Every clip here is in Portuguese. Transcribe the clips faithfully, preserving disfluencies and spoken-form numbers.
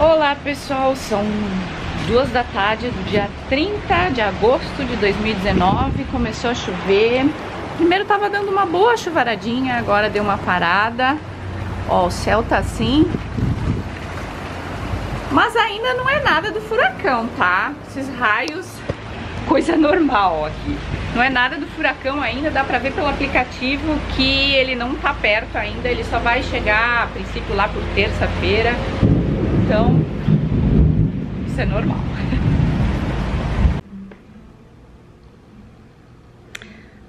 Olá pessoal, são duas da tarde do dia trinta de agosto de dois mil e dezenove, começou a chover. Primeiro tava dando uma boa chuvaradinha, agora deu uma parada. Ó, o céu tá assim, mas ainda não é nada do furacão, tá? Esses raios, coisa normal aqui. Não é nada do furacão ainda, dá pra ver pelo aplicativo que ele não tá perto ainda, ele só vai chegar a princípio lá por terça-feira. Então, isso é normal.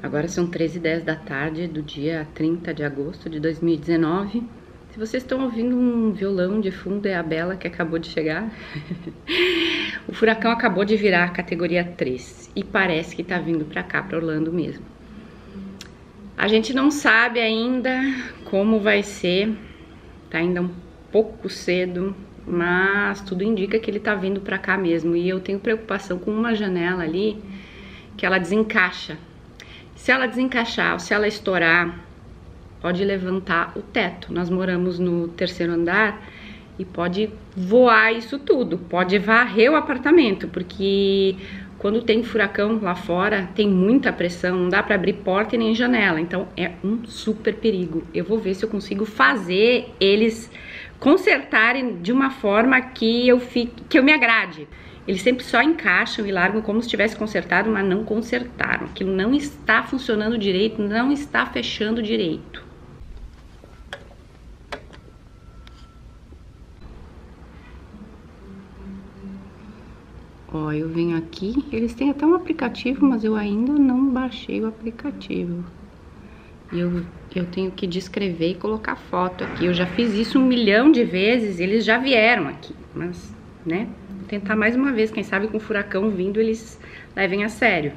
Agora são treze e dez da tarde do dia trinta de agosto de dois mil e dezenove. Se vocês estão ouvindo um violão de fundo, é a Bela que acabou de chegar. O furacão acabou de virar a categoria três e parece que tá vindo pra cá, pra Orlando mesmo. A gente não sabe ainda como vai ser, tá ainda um pouco cedo, mas tudo indica que ele tá vindo pra cá mesmo. E eu tenho preocupação com uma janela ali, que ela desencaixa. Se ela desencaixar ou se ela estourar, pode levantar o teto. Nós moramos no terceiro andar e pode voar isso tudo, pode varrer o apartamento, porque quando tem furacão lá fora, tem muita pressão, não dá pra abrir porta e nem janela, então é um super perigo. Eu vou ver se eu consigo fazer eles consertarem de uma forma que eu, fique, que eu me agrade. Eles sempre só encaixam e largam como se tivesse consertado, mas não consertaram. Aquilo não está funcionando direito, não está fechando direito. Ó, eu venho aqui, eles têm até um aplicativo, mas eu ainda não baixei o aplicativo. E eu, eu tenho que descrever e colocar foto aqui. Eu já fiz isso um milhão de vezes, eles já vieram aqui, mas, né? Vou tentar mais uma vez, quem sabe com o furacão vindo, eles levem a sério.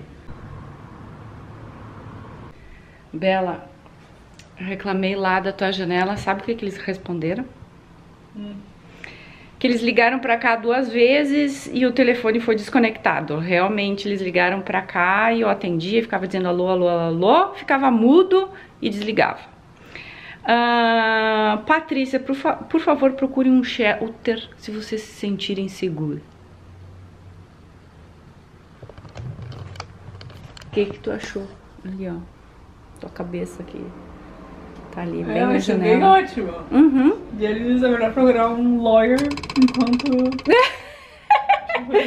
Bela, eu reclamei lá da tua janela, sabe o que, que eles responderam? Hum. Que eles ligaram pra cá duas vezes e o telefone foi desconectado. Realmente eles ligaram pra cá e eu atendia, ficava dizendo alô, alô, alô, ficava mudo e desligava. Ah, Patrícia, por, fa por favor, procure um shelter se vocês se sentirem seguros. O que que tu achou? Ali, ó, tua cabeça aqui. Tá ali, bem é, na janela. Bem ótimo. Uhum. E eles agora programam um lawyer enquanto...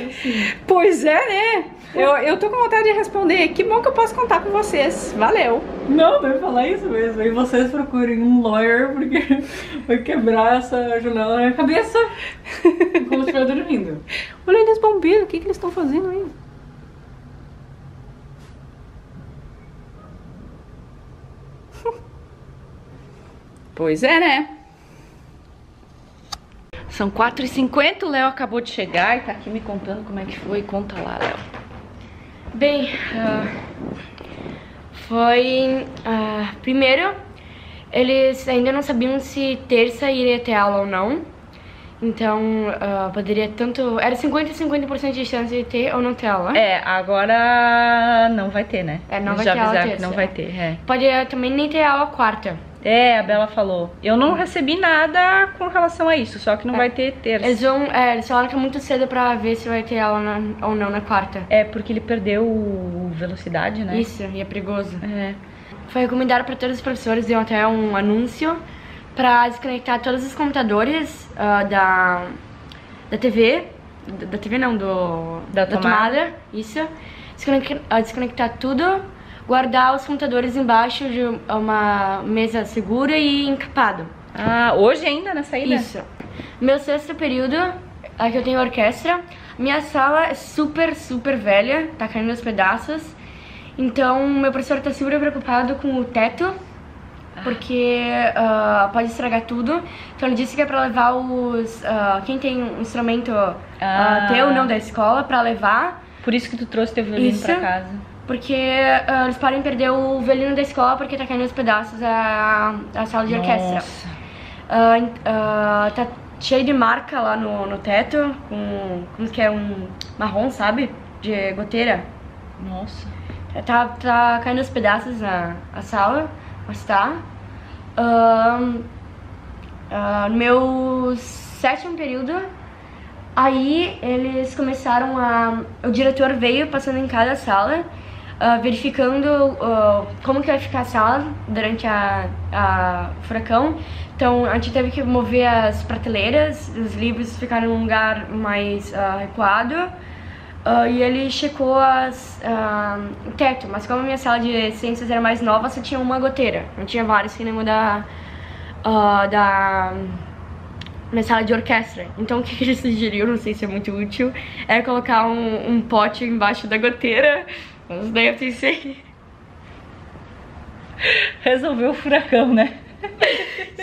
assim. Pois é, né? Eu, eu tô com vontade de responder. Que bom que eu posso contar com vocês. Valeu. Não, deve falar isso mesmo. E vocês procurem um lawyer, porque vai quebrar essa janela na minha cabeça quando estiver dormindo. Olha eles bombeiros, o que, que eles estão fazendo aí? Pois é, né? São quatro e cinquenta, o Léo acabou de chegar e tá aqui me contando como é que foi. Conta lá, Léo. Bem, uh, foi... Uh, primeiro, eles ainda não sabiam se terça iria ter aula ou não. Então, uh, poderia tanto... Era cinquenta por cento e cinquenta por cento de chance de ter ou não ter aula. É, agora não vai ter, né? É, não vai ter aula terça. Já avisaram que não vai ter, é. Poderia também nem ter aula quarta. É, a Bela falou. Eu não recebi nada com relação a isso, só que não é. Vai ter terça. Eles vão, é, eles falaram que é muito cedo pra ver se vai ter aula na, ou não na quarta. É, porque ele perdeu o velocidade, né? Isso, e é perigoso. É. Foi recomendado pra todos os professores, deu até um anúncio pra desconectar todos os computadores uh, da, da T V, da, da T V não, do, da, da tomada. tomada, isso, desconectar, desconectar tudo. Guardar os computadores embaixo de uma mesa segura e encapado. Ah, hoje ainda na saída? Isso. Meu sexto período, aqui eu tenho orquestra. Minha sala é super, super velha, tá caindo aos pedaços. Então, meu professor tá super preocupado com o teto, porque uh, pode estragar tudo. Então, ele disse que é pra levar os... Uh, quem tem um instrumento ah. uh, teu, não da escola, pra levar. Por isso que tu trouxe teu violino isso. pra casa. Porque uh, eles podem perder o violino da escola porque tá caindo aos pedaços a, a sala de Nossa. orquestra. Uh, uh, tá cheio de marca lá no, no teto, com, como que é, um marrom, sabe? De goteira. Nossa. Tá, tá caindo aos pedaços a, a sala, mas tá. Uh, uh, no meu sétimo período, Aí eles começaram a... O diretor veio passando em cada sala, uh, verificando uh, como que vai ficar a sala durante a, a furacão. Então a gente teve que mover as prateleiras, os livros ficaram em um lugar mais uh, recuado. Uh, e ele checou as, uh, o teto, mas como a minha sala de ciências era mais nova, só tinha uma goteira. Não tinha várias, que nem da... Uh, da... minha sala de orquestra. Então o que ele sugeriu, não sei se é muito útil, é colocar um, um pote embaixo da goteira. Mas daí eu pensei... Resolveu o furacão, né?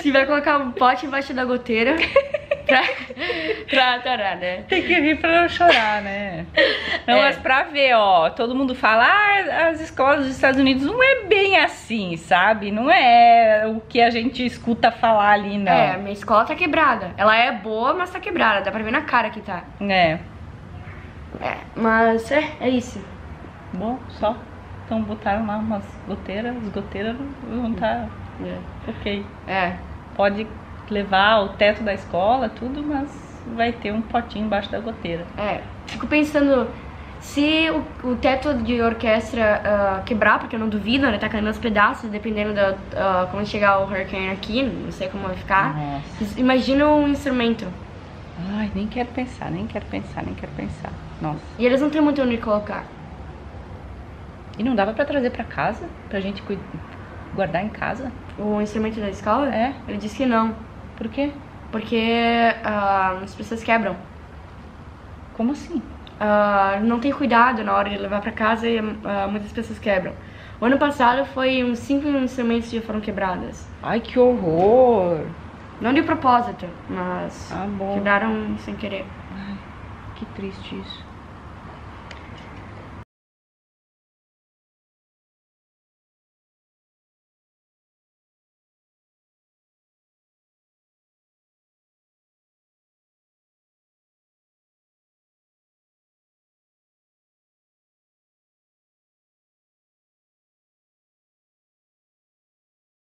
Se vai colocar um pote embaixo da goteira pra, pra atarar, né? Tem que rir pra não chorar, né? Não, é. Mas pra ver, ó, todo mundo fala, ah, as escolas dos Estados Unidos não é bem assim, sabe? Não é o que a gente escuta falar ali, não. É, minha escola tá quebrada. Ela é boa, mas tá quebrada. Dá pra ver na cara que tá. É. É, mas é, é isso. Bom, só. Então botaram lá umas goteiras, as goteiras vão estar... É. Ok. É. Pode levar o teto da escola, tudo, mas vai ter um potinho embaixo da goteira. É. Fico pensando, se o, o teto de orquestra uh, quebrar, porque eu não duvido, né? Tá caindo aos pedaços, dependendo da uh, como chegar o hurricane aqui, não sei como vai ficar. Nossa. Imagina um instrumento. Ai, nem quero pensar, nem quero pensar, nem quero pensar. Nossa. E eles não tem muito onde colocar. E não dava pra trazer pra casa? Pra gente cuidar? Guardar em casa? O instrumento da escola? É. Ele disse que não. Por quê? Porque uh, as pessoas quebram. Como assim? Uh, não tem cuidado na hora de levar pra casa e uh, muitas pessoas quebram. O ano passado foi uns cinco instrumentos que foram quebradas. Ai, que horror! Não de propósito, mas ah, bom. Quebraram sem querer. Ai, que triste isso.